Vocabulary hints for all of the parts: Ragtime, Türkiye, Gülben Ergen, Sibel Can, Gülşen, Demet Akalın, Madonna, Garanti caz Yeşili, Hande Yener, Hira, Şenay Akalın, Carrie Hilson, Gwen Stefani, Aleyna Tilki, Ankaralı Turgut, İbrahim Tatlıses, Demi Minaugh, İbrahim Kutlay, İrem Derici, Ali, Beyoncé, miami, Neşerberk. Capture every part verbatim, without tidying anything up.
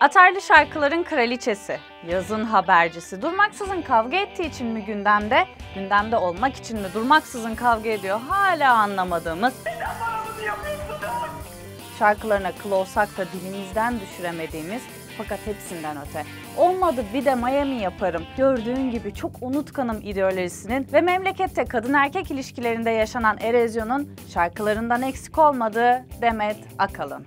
Atarlı şarkıların kraliçesi, yazın habercisi, durmaksızın kavga ettiği için mi gündemde, gündemde olmak için mi durmaksızın kavga ediyor hala anlamadığımız, şarkılarına akıl olsak da dilimizden düşüremediğimiz, fakat hepsinden öte, olmadı bir de Miami yaparım, gördüğün gibi çok unutkanım ideolojisinin ve memlekette kadın erkek ilişkilerinde yaşanan erozyonun şarkılarından eksik olmadığı Demet Akalın.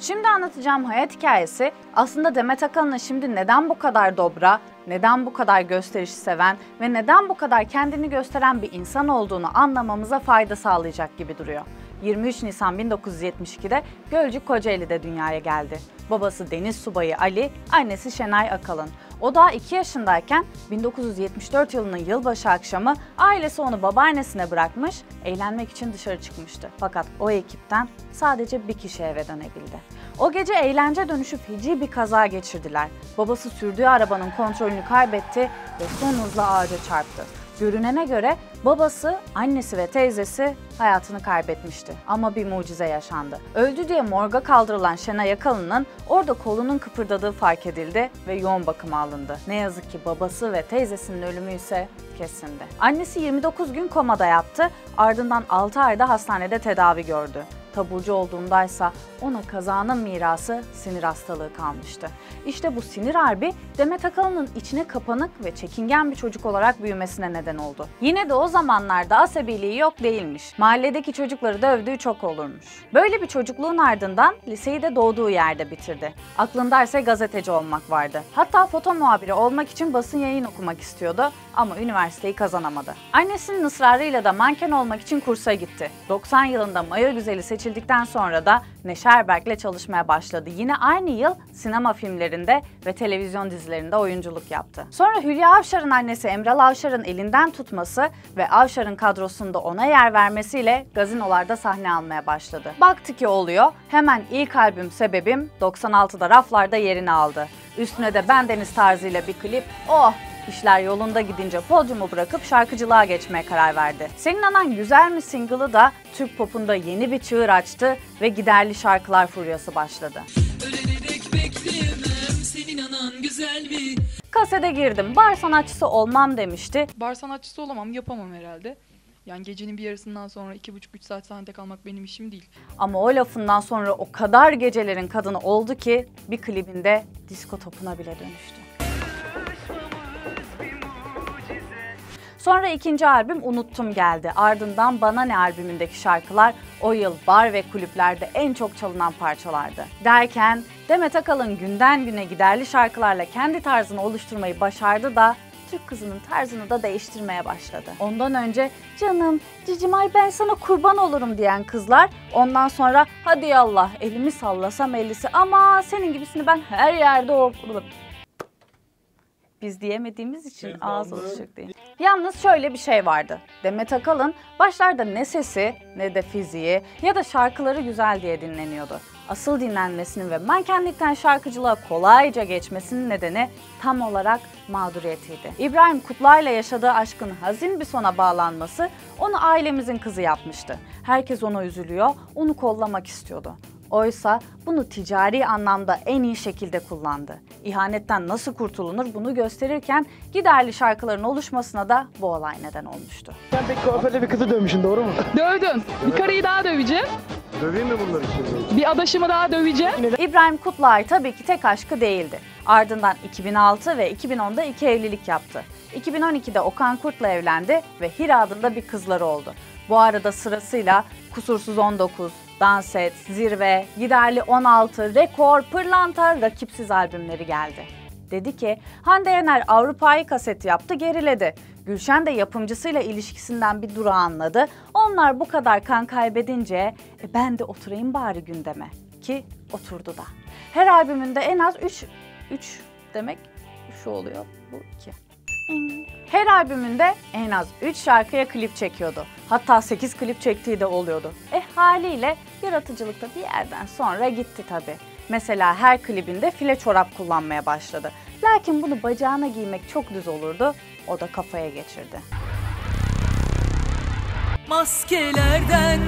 Şimdi anlatacağım hayat hikayesi aslında Demet Akalın'ın şimdi neden bu kadar dobra, neden bu kadar gösterişi seven ve neden bu kadar kendini gösteren bir insan olduğunu anlamamıza fayda sağlayacak gibi duruyor. yirmi üç Nisan bin dokuz yüz yetmiş iki'de Gölcük Kocaeli'de dünyaya geldi. Babası deniz subayı Ali, annesi Şenay Akalın. O daha iki yaşındayken bin dokuz yüz yetmiş dört yılının yılbaşı akşamı ailesi onu babaannesine bırakmış, eğlenmek için dışarı çıkmıştı. Fakat o ekipten sadece bir kişi eve dönebildi. O gece eğlence dönüşü feci bir kaza geçirdiler. Babası sürdüğü arabanın kontrolünü kaybetti ve son hızla ağaca çarptı. Görünene göre babası, annesi ve teyzesi hayatını kaybetmişti. Ama bir mucize yaşandı. Öldü diye morga kaldırılan Şenay Akalın'ın orada kolunun kıpırdadığı fark edildi ve yoğun bakıma alındı. Ne yazık ki babası ve teyzesinin ölümü ise kesindi. Annesi yirmi dokuz gün komada yattı, ardından altı ayda hastanede tedavi gördü. Taburcu olduğundaysa ona kazanın mirası sinir hastalığı kalmıştı. İşte bu sinir harbi Demet Akalın'ın içine kapanık ve çekingen bir çocuk olarak büyümesine neden oldu. Yine de o zamanlarda asabiliği yok değilmiş. Mahalledeki çocukları dövdüğü çok olurmuş. Böyle bir çocukluğun ardından liseyi de doğduğu yerde bitirdi. Aklındaysa gazeteci olmak vardı. Hatta foto muhabiri olmak için basın yayın okumak istiyordu ama üniversiteyi kazanamadı. Annesinin ısrarıyla da manken olmak için kursa gitti. doksan yılında Maya Güzeli seçildi. Seçildikten sonra da Neşerberk'le çalışmaya başladı. Yine aynı yıl sinema filmlerinde ve televizyon dizilerinde oyunculuk yaptı. Sonra Hülya Avşar'ın annesi Emral Avşar'ın elinden tutması ve Avşar'ın kadrosunda ona yer vermesiyle gazinolarda sahne almaya başladı. Baktı ki oluyor, hemen ilk albüm Sebebim doksan altı'da raflarda yerini aldı. Üstüne de Bendeniz tarzıyla bir klip, oh! İşler yolunda gidince podyumu bırakıp şarkıcılığa geçmeye karar verdi. Senin Anan Güzel Mi single'ı da Türk popunda yeni bir çığır açtı ve giderli şarkılar furyası başladı. Ölenerek beklemem, senin anan güzel mi? Kasete girdim, bar sanatçısı olmam demişti. Bar sanatçısı olamam, yapamam herhalde. Yani gecenin bir yarısından sonra iki buçuk üç saat sahnede kalmak benim işim değil. Ama o lafından sonra o kadar gecelerin kadını oldu ki bir klibinde disko topuna bile dönüştü. Sonra ikinci albüm Unuttum geldi. Ardından Bana Ne albümündeki şarkılar o yıl bar ve kulüplerde en çok çalınan parçalardı. Derken Demet Akalın günden güne giderli şarkılarla kendi tarzını oluşturmayı başardı da Türk kızının tarzını da değiştirmeye başladı. Ondan önce canım, cicimay ben sana kurban olurum diyen kızlar, ondan sonra hadi yallah elimi sallasam ellisi ama senin gibisini ben her yerde okurum. Biz diyemediğimiz için ağız alışık değil. Yalnız şöyle bir şey vardı. Demet Akalın başlarda ne sesi ne de fiziği ya da şarkıları güzel diye dinleniyordu. Asıl dinlenmesinin ve mankenlikten şarkıcılığa kolayca geçmesinin nedeni tam olarak mağduriyetiydi. İbrahim Kutlay'la yaşadığı aşkın hazin bir sona bağlanması onu ailemizin kızı yapmıştı. Herkes ona üzülüyor, onu kollamak istiyordu. Oysa bunu ticari anlamda en iyi şekilde kullandı. İhanetten nasıl kurtulunur bunu gösterirken giderli şarkıların oluşmasına da bu olay neden olmuştu. Sen pek kuaförle bir kızı dövmüşsün, doğru mu? Dövdün. Evet. Bir karıyı daha döveceğim. Döveyim mi bunları şimdi? Bir adaşımı daha döveceğim. İbrahim Kutlay tabii ki tek aşkı değildi. Ardından iki bin altı ve iki bin on'da iki evlilik yaptı. iki bin on iki'de Okan Kurt'la evlendi ve Hira adında bir kızları oldu. Bu arada sırasıyla Kusursuz on dokuz, Dans Et, Zirve, Giderli on altı, Rekor, Pırlanta, Rakipsiz albümleri geldi. Dedi ki Hande Yener Avrupa'yı kaset yaptı, geriledi. Gülşen de yapımcısıyla ilişkisinden bir durağı anladı. Onlar bu kadar kan kaybedince e, ben de oturayım bari gündeme ki oturdu da. Her albümünde en az üç, üç demek şu oluyor bu iki. Her albümünde en az üç şarkıya klip çekiyordu. Hatta sekiz klip çektiği de oluyordu. E haliyle yaratıcılıkta bir yerden sonra gitti tabi. Mesela her klibinde file çorap kullanmaya başladı. Lakin bunu bacağına giymek çok düz olurdu. O da kafaya geçirdi. Maskelerden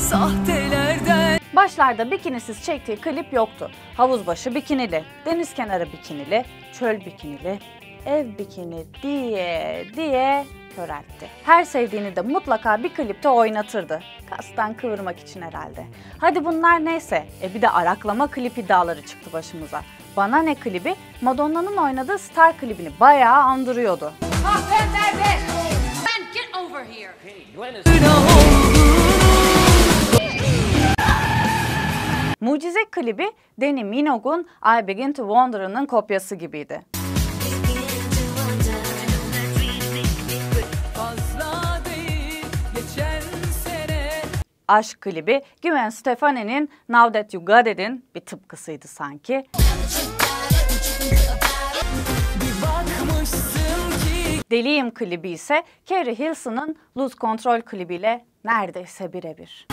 sahtelerden. Başlarda bikinisiz çektiği klip yoktu. Havuz başı bikinili, deniz kenarı bikinili, çöl bikinili, ev bikini diye diye köreltti. Her sevdiğini de mutlaka bir klipte oynatırdı. Kastan kıvırmak için herhalde. Hadi bunlar neyse, e bir de araklama klip iddiaları çıktı başımıza. Bana ne klibi, Madonna'nın oynadığı Star klibini bayağı andırıyordu. Mucize klibi Demi Minaugh'un I Begin to Wonder'ının kopyası gibiydi. Aşk klibi Gwen Stefani'nin Now That You Got It'in bir tıpkısıydı sanki. Deliyim klibi ise Carrie Hilson'ın Lose Control klibiyle neredeyse birebir.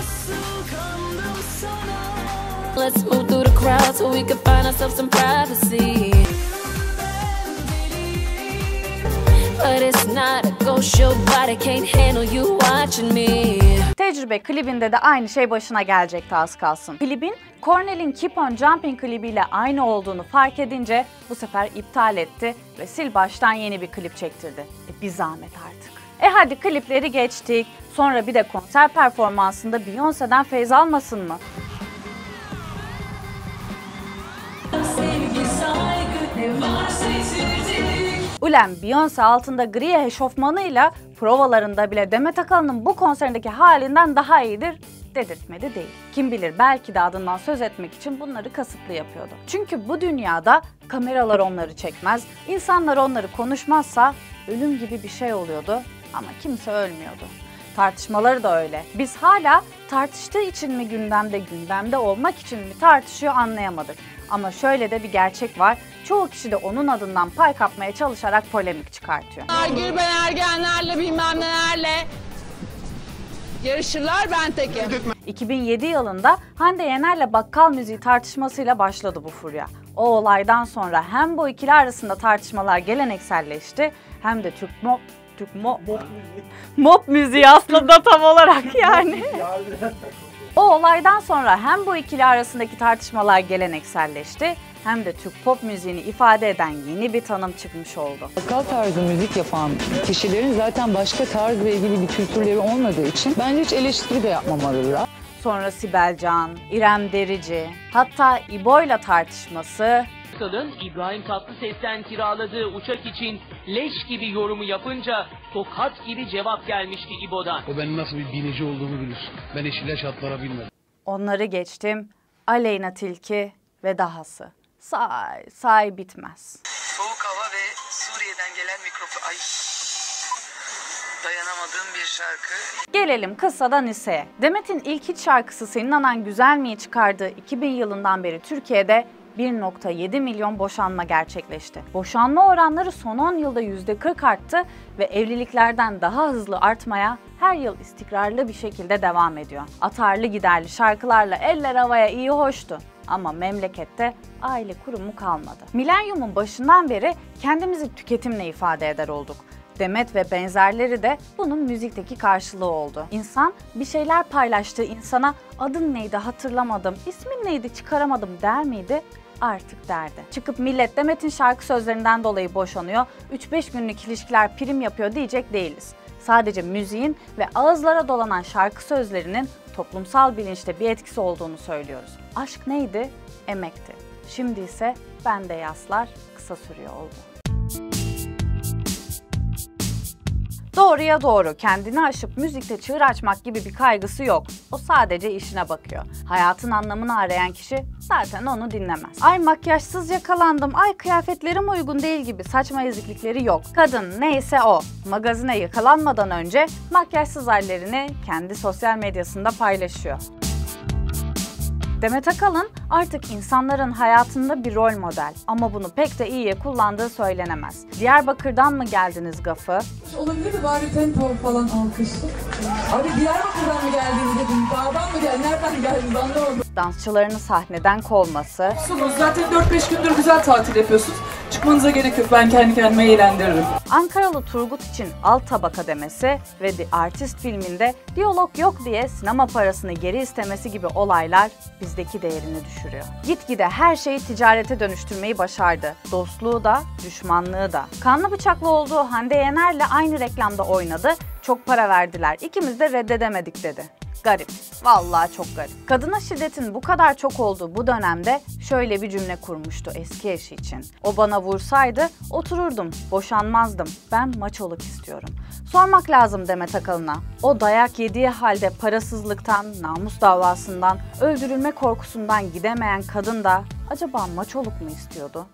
Tecrübe klibinde de aynı şey başına gelecekti az kalsın. Klibin Cornell'in Keep on Jumping klibiyle aynı olduğunu fark edince bu sefer iptal etti ve sil baştan yeni bir klip çektirdi. E, bir zahmet artık. E hadi klipleri geçtik. Sonra bir de konser performansında Beyoncé'den feyz almasın mı? Sevgi, saygı, Ulan Beyoncé altında gri eşofmanıyla provalarında bile Demet Akalın'ın bu konserindeki halinden daha iyidir dedirtmedi değil. Kim bilir, belki de adından söz etmek için bunları kasıtlı yapıyordu. Çünkü bu dünyada kameralar onları çekmez, insanlar onları konuşmazsa ölüm gibi bir şey oluyordu ama kimse ölmüyordu. Tartışmaları da öyle. Biz hala tartıştığı için mi gündemde, gündemde olmak için mi tartışıyor anlayamadık. Ama şöyle de bir gerçek var. Çoğu kişi de onun adından pay kapmaya çalışarak polemik çıkartıyor. Gülben Ergenlerle bilmem nelerle yarışırlar, ben tekim. iki bin yedi yılında Hande Yener'le bakkal müziği tartışmasıyla başladı bu furya. O olaydan sonra hem bu ikili arasında tartışmalar gelenekselleşti hem de Türk Mo... Türk Mo... Mop müziği aslında tam olarak yani. O olaydan sonra hem bu ikili arasındaki tartışmalar gelenekselleşti hem de Türk pop müziğini ifade eden yeni bir tanım çıkmış oldu. Bakkal tarzı müzik yapan kişilerin zaten başka tarzla ilgili bir kültürleri olmadığı için bence hiç eleştiri de yapmamalılar. Sonra Sibel Can, İrem Derici, hatta İbo'yla tartışması... Akalın İbrahim Tatlıses'ten kiraladığı uçak için leş gibi yorumu yapınca tokat gibi cevap gelmişti İbo'dan. O benim nasıl bir binici olduğumu bilir. Ben eşileş atlara bilmem. Onları geçtim. Aleyna Tilki ve dahası. Say say bitmez. Soğuk hava ve Suriye'den gelen mikrofon... Ay. Dayanamadığım bir şarkı. Gelelim kıssadan hisseye. Demet'in ilk hit şarkısı Senin Anan Güzel Mi'yi çıkardığı iki bin yılından beri Türkiye'de bir nokta yedi milyon boşanma gerçekleşti. Boşanma oranları son on yılda yüzde kırk arttı ve evliliklerden daha hızlı artmaya her yıl istikrarlı bir şekilde devam ediyor. Atarlı giderli şarkılarla eller havaya iyi hoştu ama memlekette aile kurumu kalmadı. Milenyumun başından beri kendimizi tüketimle ifade eder olduk. Demet ve benzerleri de bunun müzikteki karşılığı oldu. İnsan bir şeyler paylaştığı insana adın neydi hatırlamadım, ismin neydi çıkaramadım der miydi? Artık derdi. Çıkıp millet Demet'in şarkı sözlerinden dolayı boşanıyor, üç beş günlük ilişkiler prim yapıyor diyecek değiliz. Sadece müziğin ve ağızlara dolanan şarkı sözlerinin toplumsal bilinçte bir etkisi olduğunu söylüyoruz. Aşk neydi? Emekti. Şimdi ise bende yaslar kısa sürüyor oldu. Doğruya doğru, kendini aşıp müzikte çığır açmak gibi bir kaygısı yok. O sadece işine bakıyor. Hayatın anlamını arayan kişi zaten onu dinlemez. Ay makyajsız yakalandım, ay kıyafetlerim uygun değil gibi saçma eziklikleri yok. Kadın neyse o. Magazine yakalanmadan önce makyajsız hallerini kendi sosyal medyasında paylaşıyor. Demet Akalın artık insanların hayatında bir rol model ama bunu pek de iyiye kullandığı söylenemez. Diyarbakır'dan mı geldiniz gafı? Olabilir mi bari tempo falan alkış? Abi Diyarbakır'dan mı geldiniz dedim, dağdan mı geldiniz, nereden geldiniz anlamadım. Dansçılarını sahneden kovması. Zaten dört beş gündür güzel tatil yapıyorsunuz. Çıkmanıza gerek yok, ben kendi kendime eğlendiririm. Ankaralı Turgut için alt tabaka demesi ve The Artist filminde diyalog yok diye sinema parasını geri istemesi gibi olaylar bizdeki değerini düşürüyor. Gitgide her şeyi ticarete dönüştürmeyi başardı. Dostluğu da, düşmanlığı da. Kanlı bıçaklı olduğu Hande Yener'le aynı reklamda oynadı. Çok para verdiler, ikimiz de reddedemedik dedi. Garip, vallahi çok garip. Kadına şiddetin bu kadar çok olduğu bu dönemde şöyle bir cümle kurmuştu eski eşi için. O bana vursaydı otururdum, boşanmazdım. Ben maçoluk istiyorum. Sormak lazım Demet Akalın'a. O dayak yediği halde parasızlıktan, namus davasından, öldürülme korkusundan gidemeyen kadın da acaba maçoluk mu istiyordu?